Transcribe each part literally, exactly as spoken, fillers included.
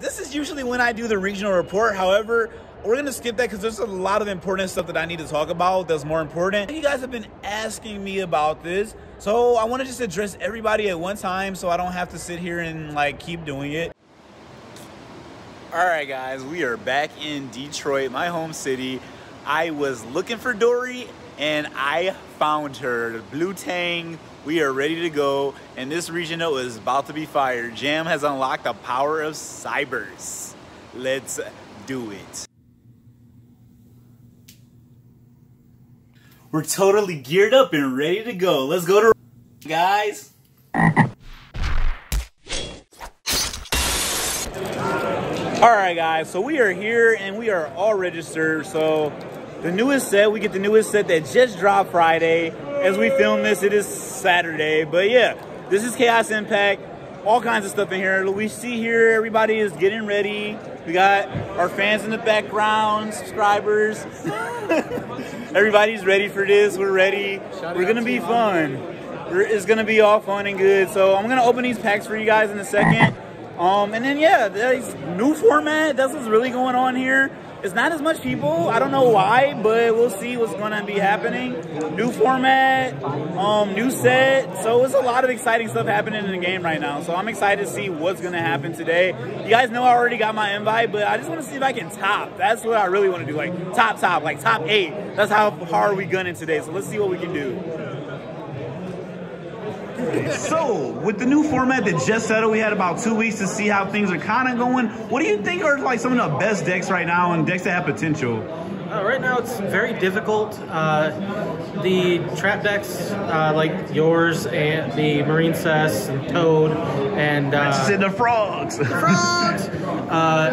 this is usually when I do the regional report. However, we're going to skip that because there's a lot of important stuff that I need to talk about that's more important. You guys have been asking me about this, so I want to just address everybody at one time so I don't have to sit here and like keep doing it. All right, guys, we are back in Detroit, my home city. I was looking for Dory and I found her. Blue Tang, we are ready to go, and this regional is about to be fired. Jam has unlocked the power of cybers. Let's do it. We're totally geared up and ready to go. Let's go to guys. All right, guys. So we are here and we are all registered. So the newest set, we get the newest set that just dropped Friday. As we film this, it is Saturday. But yeah, this is Chaos Impact. All kinds of stuff in here. We see here everybody is getting ready. We got our fans in the background, subscribers. Everybody's ready for this. We're ready. We're gonna be fun. It's gonna be all fun and good. So I'm gonna open these packs for you guys in a second. Um, and then yeah, this new format. That's what's really going on here. It's not as much people. I don't know why, but we'll see what's gonna be happening. New format, um, new set. So it's a lot of exciting stuff happening in the game right now. So I'm excited to see what's gonna happen today. You guys know I already got my invite, but I just wanna see if I can top. That's what I really wanna do, like top, top, like top eight. That's how hard we gunning today. So let's see what we can do. So, with the new format that just settled, we had about two weeks to see how things are kind of going. What do you think are like some of the best decks right now and decks that have potential? Uh, right now, it's very difficult. Uh, the trap decks uh, like yours and the Marincess and Toad and uh, the frogs, the frogs, uh,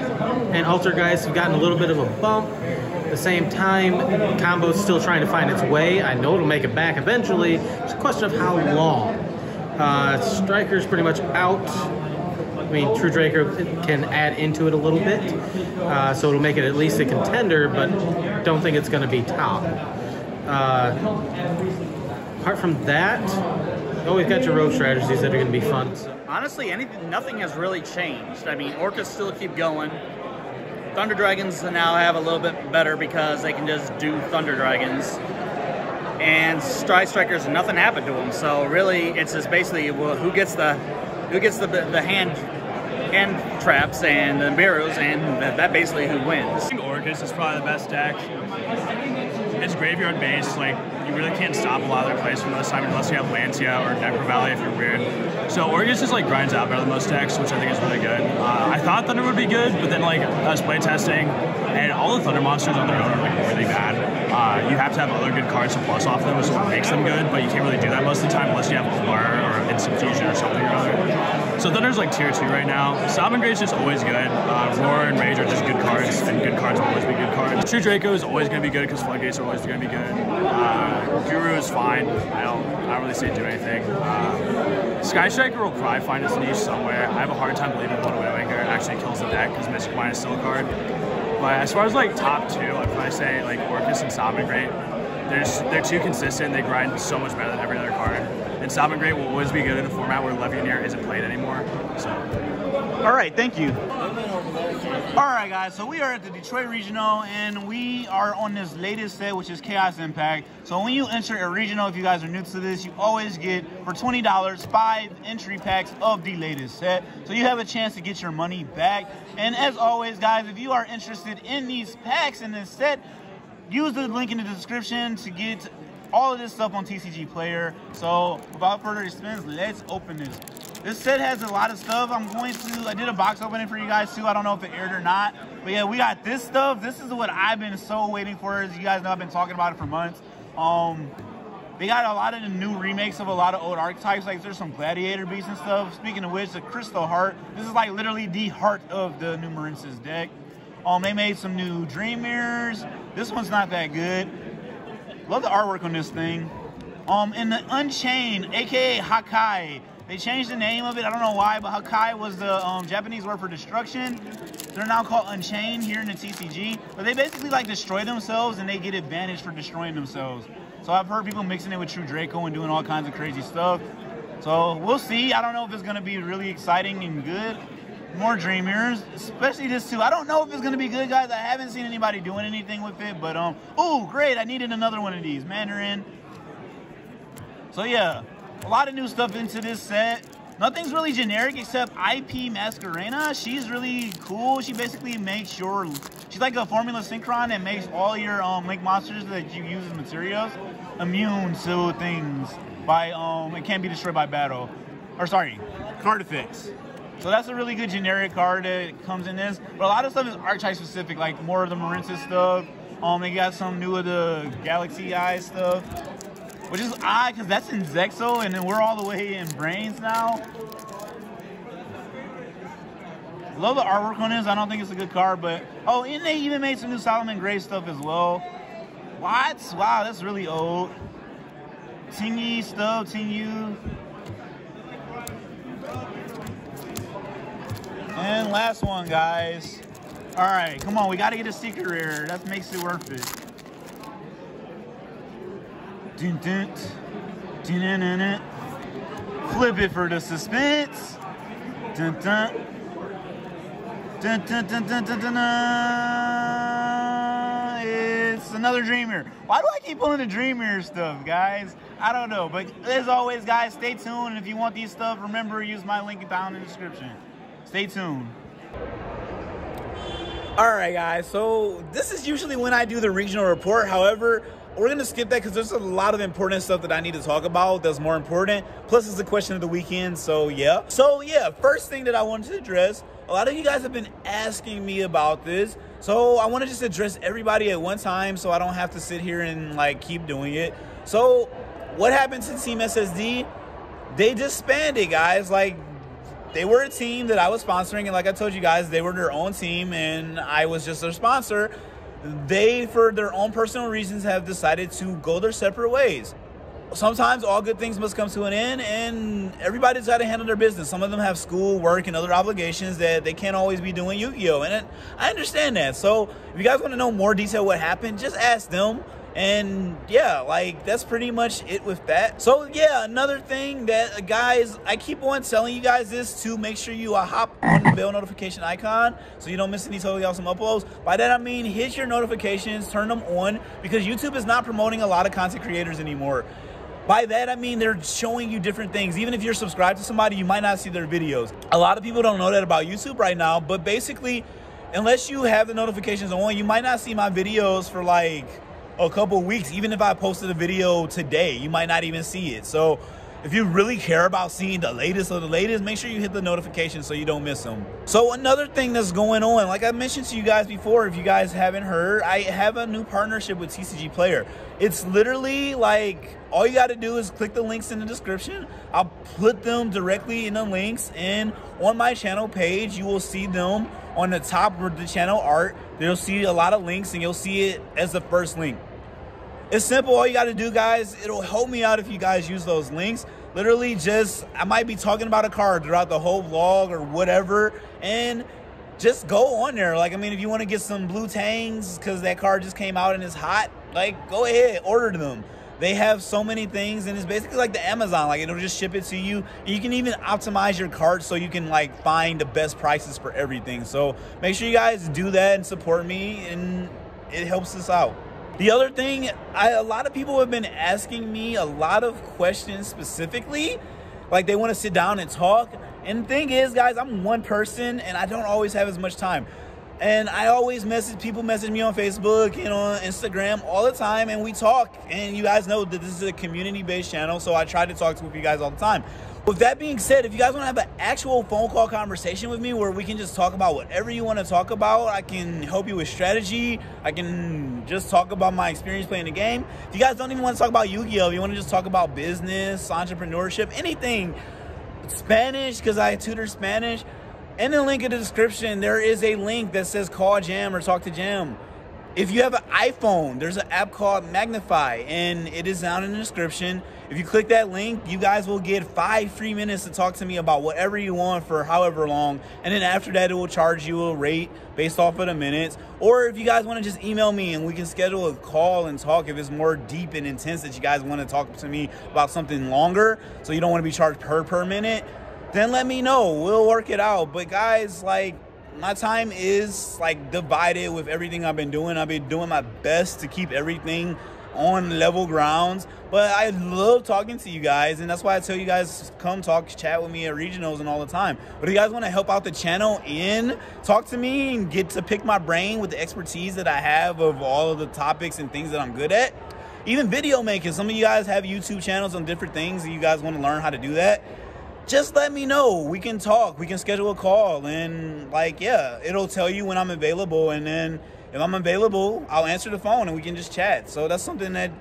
and Altergeist have gotten a little bit of a bump. At the same time, combo's still trying to find its way. I know it'll make it back eventually. It's a question of how long. Uh, Striker's pretty much out. I mean, True Draker can add into it a little bit, uh, so it'll make it at least a contender, but don't think it's going to be top. Uh, apart from that, oh, we've got your rogue strategies that are going to be fun. Honestly, anything, nothing has really changed. I mean, Orcas still keep going. Thunder Dragons now have a little bit better because they can just do Thunder Dragons. And Sky Strikers, nothing happened to them. So really, it's just basically well, who gets the who gets the the hand hand traps and the mirrors, and that, that basically who wins. I think Orcas is probably the best deck. It's graveyard based. Like you really can't stop a lot of their plays from this time unless you have Lancia or Necro Valley if you're weird. So Orcas just like grinds out better than most decks, which I think is really good. Uh, I thought Thunder would be good, but then like us playtesting and all the Thunder monsters on their own are like really bad. Uh, you have to have other good cards to plus off them, which is what makes them good, but you can't really do that most of the time unless you have Allure or Instant Fusion or something or other. So Thunder's like tier two right now. Salmon Grey is just always good. Uh, Roar and Rage are just good cards, and good cards will always be good cards. True Draco is always going to be good because Floodgates are always going to be good. Uh, Guru is fine. I don't, I don't really see it do anything. Uh, Sky Striker will probably find its niche somewhere. I have a hard time believing one Widowmaker actually kills the deck because Mystic Mine is still a card. But as far as like top two, I'd probably say like Orcas and Salmon Grey. They're, just, they're too consistent. They grind so much better than every other card. And Salmon Grey will always be good in a format where Levioneer isn't played anymore. So, all right, thank you. All right, guys. So we are at the Detroit Regional, and we are on this latest set, which is Chaos Impact. So when you enter a regional, if you guys are new to this, you always get for twenty dollars five entry packs of the latest set. So you have a chance to get your money back. And as always, guys, if you are interested in these packs in this set, use the link in the description to get all of this stuff on T C G Player. So without further expense, let's open this. This set has a lot of stuff. I'm going to, I did a box opening for you guys too. I don't know if it aired or not, but yeah, we got this stuff. This is what I've been so waiting for. As you guys know, I've been talking about it for months. Um, they got a lot of the new remakes of a lot of old archetypes. Like there's some Gladiator Beasts and stuff. Speaking of which, the Crystal Heart. This is like literally the heart of the new Marincess deck. Um, they made some new Dream Mirrors. This one's not that good. Love the artwork on this thing. Um, and the Unchained, A K A Hakai. They changed the name of it. I don't know why, but Hakai was the um, Japanese word for destruction. They're now called Unchained here in the T C G. But they basically like destroy themselves and they get advantage for destroying themselves. So I've heard people mixing it with True Draco and doing all kinds of crazy stuff. So we'll see. I don't know if it's going to be really exciting and good. more Dream Mirrors, especially this two. I don't know if it's going to be good, guys. I haven't seen anybody doing anything with it, but, um, oh, great. I needed another one of these. Mandarin. So, yeah, a lot of new stuff into this set. Nothing's really generic except I P Masquerena. She's really cool. She basically makes your... She's like a Formula Synchron and makes all your um, Link monsters that you use as materials immune to things by... um, it can't be destroyed by battle. Or, sorry, card effects. So that's a really good generic card that comes in this. But a lot of stuff is archetype-specific, like more of the Marincess stuff. Um, they got some new of the Galaxy Eye stuff. Which is odd, because that's in Zexo, and then we're all the way in Brains now. Love the artwork on this. I don't think it's a good card, but... Oh, and they even made some new Solomon Gray stuff as well. What? Wow, that's really old. Tingy stuff, Tingyu. And last one, guys. All right, come on. We got to get a secret rare. That makes it worth it. Dun, dun, dun, dun, dun. Flip it for the suspense. Dun, dun. Dun, dun, dun, dun, dun, dun, dun. It's another Dream Mirror. Why do I keep pulling the Dream Mirror stuff, guys? I don't know. But as always, guys, stay tuned. And if you want these stuff, remember, use my link down in the description. Stay tuned. All right, guys. So this is usually when I do the regional report. However, we're going to skip that because there's a lot of important stuff that I need to talk about that's more important. Plus, it's the question of the weekend, so yeah. So, yeah, first thing that I wanted to address, a lot of you guys have been asking me about this. So, I want to just address everybody at one time so I don't have to sit here and, like, keep doing it. So, what happened to Team S S D? They disbanded, guys. Like, they were a team that I was sponsoring, and like I told you guys, they were their own team, and I was just their sponsor. They, for their own personal reasons, have decided to go their separate ways. Sometimes all good things must come to an end, and everybody's got to handle their business. Some of them have school, work, and other obligations that they can't always be doing Yu-Gi-Oh! And it, I understand that. So if you guys want to know more detail what happened, just ask them. And yeah, like, that's pretty much it with that. So yeah, another thing that, guys, I keep on telling you guys this to make sure you uh, hop on the bell notification icon so you don't miss any totally awesome uploads. By that I mean hit your notifications, turn them on, because YouTube is not promoting a lot of content creators anymore. By that, I mean they're showing you different things. Even if you're subscribed to somebody, you might not see their videos. A lot of people don't know that about YouTube right now, but basically, unless you have the notifications on, you might not see my videos for, like, a couple weeks. Even if I posted a video today, you might not even see it. So if you really care about seeing the latest of the latest, make sure you hit the notifications so you don't miss them. So another thing that's going on, like I mentioned to you guys before, if you guys haven't heard, I have a new partnership with T C G Player. It's literally like all you got to do is click the links in the description. I'll put them directly in the links, and on my channel page, you will see them on the top of the channel art. You'll see a lot of links, and you'll see it as the first link. It's simple. All you got to do, guys, it'll help me out if you guys use those links. Literally just, I might be talking about a card throughout the whole vlog or whatever, and just go on there. Like, I mean, if you want to get some Blue Tangs because that card just came out and it's hot, like, go ahead, order them. They have so many things, and it's basically like the Amazon. Like, it'll just ship it to you. You can even optimize your cart so you can, like, find the best prices for everything. So make sure you guys do that and support me, and it helps us out. The other thing, I, a lot of people have been asking me a lot of questions specifically. Like, they want to sit down and talk. And the thing is, guys, I'm one person, and I don't always have as much time. And I always message, people message me on Facebook and on Instagram all the time, and we talk. And you guys know that this is a community-based channel, so I try to talk to you guys all the time. With that being said, if you guys want to have an actual phone call conversation with me where we can just talk about whatever you want to talk about, I can help you with strategy, I can just talk about my experience playing the game. If you guys don't even want to talk about Yu-Gi-Oh, you want to just talk about business, entrepreneurship, anything, Spanish, because I tutor Spanish. In the link in the description, there is a link that says call Jam or talk to Jam. If you have an iPhone, there's an app called Magnify, and it is down in the description. If you click that link, you guys will get five free minutes to talk to me about whatever you want for however long. And then after that, it will charge you a rate based off of the minutes. Or if you guys want to just email me and we can schedule a call and talk if it's more deep and intense that you guys want to talk to me about something longer, so you don't want to be charged per per minute. then let me know. We'll work it out. But guys, like, my time is like divided with everything I've been doing. I've been doing my best to keep everything on level grounds, but I love talking to you guys, and that's why I tell you guys, come talk, chat with me at regionals and all the time. But if you guys want to help out the channel and talk to me and get to pick my brain with the expertise that I have of all of the topics and things that I'm good at, even video making, some of you guys have YouTube channels on different things and you guys want to learn how to do that, just let me know. We can talk, we can schedule a call, and like, yeah, it'll tell you when I'm available, and then if I'm available, I'll answer the phone and we can just chat. So that's something that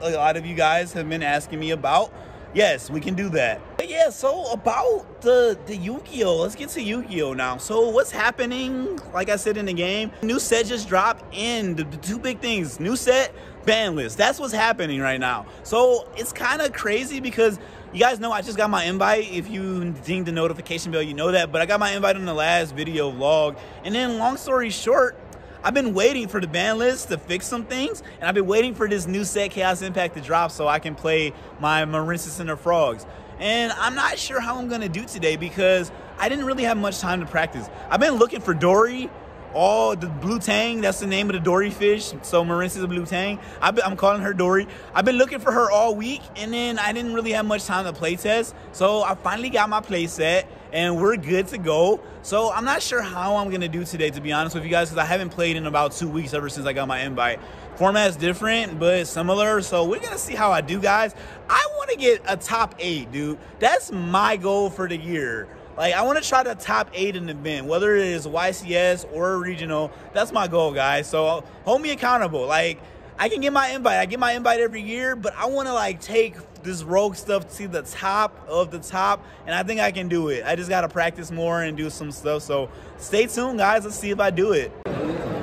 a lot of you guys have been asking me about. Yes, we can do that. But yeah, so about the, the Yu-Gi-Oh! Let's get to Yu-Gi-Oh! Now. So what's happening, like I said in the game, new set just dropped in. The, the two big things, new set, ban list. That's what's happening right now. So it's kind of crazy because you guys know I just got my invite. If you ding the notification bell, you know that. But I got my invite on the last video vlog. And then long story short, I've been waiting for the ban list to fix some things, and I've been waiting for this new set, Chaos Impact, to drop so I can play my Marincess and the Frogs. And I'm not sure how I'm going to do today because I didn't really have much time to practice. I've been looking for Dory, all the Blue Tang, that's the name of the Dory fish, so Marincess is a Blue Tang. I've been, I'm calling her Dory. I've been looking for her all week, and then I didn't really have much time to play test, so I finally got my play set. And we're good to go. So I'm not sure how I'm going to do today, to be honest with you guys, because I haven't played in about two weeks ever since I got my invite. Format's different, but similar. So we're going to see how I do, guys. I want to get a top eight, dude. That's my goal for the year. Like, I want to try to top eight in the event, whether it is Y C S or regional. That's my goal, guys. So hold me accountable. Like, I can get my invite. I get my invite every year, but I want to, like, take this rogue stuff to the top of the top, and I think I can do it. I just got to practice more and do some stuff, so stay tuned, guys. Let's see if I do it.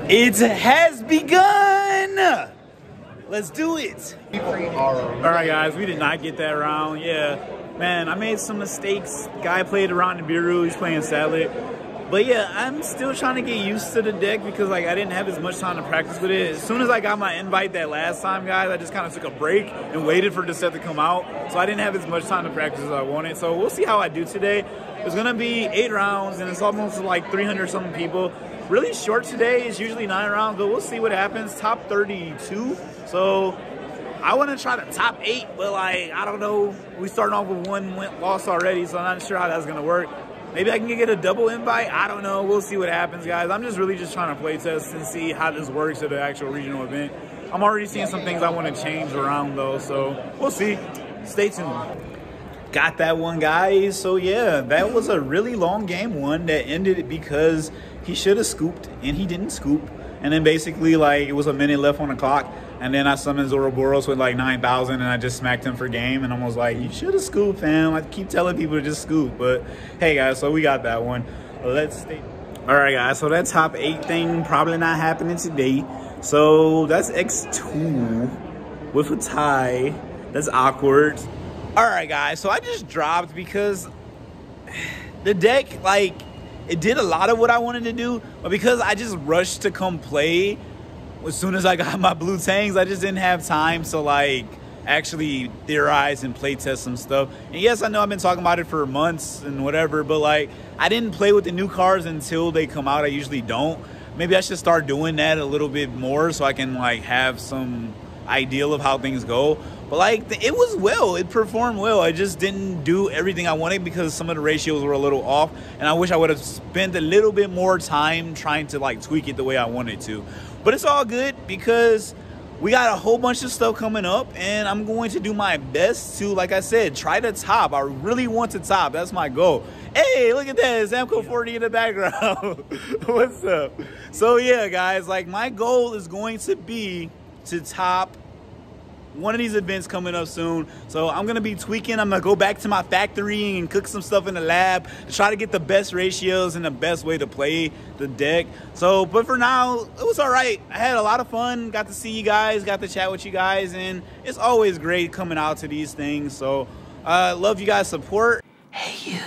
It has begun. Let's do it. All right, guys, we did not get that round. Yeah, man, I made some mistakes. Guy played around in Biru. He's playing Salad. But yeah, I'm still trying to get used to the deck because like I didn't have as much time to practice with it. As soon as I got my invite that last time, guys, I just kind of took a break and waited for the set to come out. So I didn't have as much time to practice as I wanted. So we'll see how I do today. It's going to be eight rounds and it's almost like three hundred something people. Really short today. It's usually nine rounds, but we'll see what happens. Top thirty-two. So I want to try to top eight, but like, I don't know. We starting off with one loss already, so I'm not sure how that's going to work. Maybe I can get a double invite. I don't know. We'll see what happens, guys. I'm just really just trying to play test and see how this works at the actual regional event. I'm already seeing some things I want to change around, though. So we'll see. Stay tuned. Got that one, guys. So, yeah, that was a really long game one that ended because he should have scooped and he didn't scoop. And then basically, like, it was a minute left on the clock. And then I summoned Zoroboros with, like, nine thousand, and I just smacked him for game. And I was like, you should have scooped, fam. I keep telling people to just scoop. But, hey, guys, so we got that one. Let's stay. All right, guys, so that top eight thing probably not happening today. So that's X two with a tie. That's awkward. All right, guys, so I just dropped because the deck, like, it did a lot of what I wanted to do. But because I just rushed to come play as soon as I got my Blue Tangs, I just didn't have time to, like, actually theorize and play test some stuff. And yes, I know I've been talking about it for months and whatever, but, like, I didn't play with the new cards until they come out. I usually don't. Maybe I should start doing that a little bit more so I can, like, have some idea of how things go. But, like, it was well. It performed well. I just didn't do everything I wanted because some of the ratios were a little off. And I wish I would have spent a little bit more time trying to, like, tweak it the way I wanted to. But it's all good because we got a whole bunch of stuff coming up. And I'm going to do my best to, like I said, try to top. I really want to top. That's my goal. Hey, look at that. It's Amco forty in the background. What's up? So, yeah, guys. Like, my goal is going to be to top one of these events coming up soon. So I'm gonna be tweaking. I'm gonna go back to my factory and cook some stuff in the lab to try to get the best ratios and the best way to play the deck. So, but for now, it was all right. I had a lot of fun, got to see you guys, got to chat with you guys, and it's always great coming out to these things. So I uh, love you guys' support. Hey, you,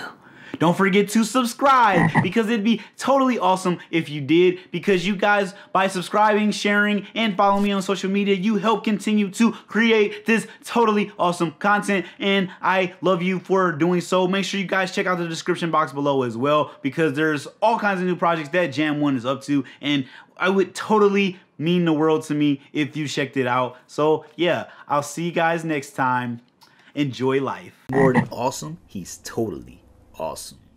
Don't forget to subscribe because it'd be totally awesome if you did, because you guys, by subscribing, sharing, and following me on social media, you help continue to create this totally awesome content, and I love you for doing so. Make sure you guys check out the description box below as well, because there's all kinds of new projects that Jam one is up to, and I would totally mean the world to me if you checked it out. So yeah, I'll see you guys next time. Enjoy life. More than awesome, he's totally awesome.